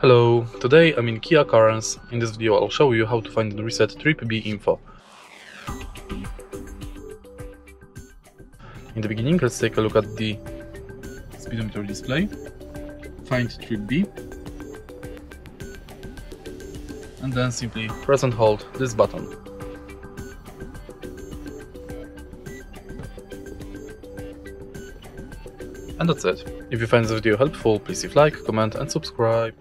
Hello, today I'm in Kia Carens. In this video I'll show you how to find and reset trip B info. In the beginning, let's take a look at the speedometer display, find trip B, and then simply press and hold this button. And that's it. If you find this video helpful, please leave a like, comment and subscribe.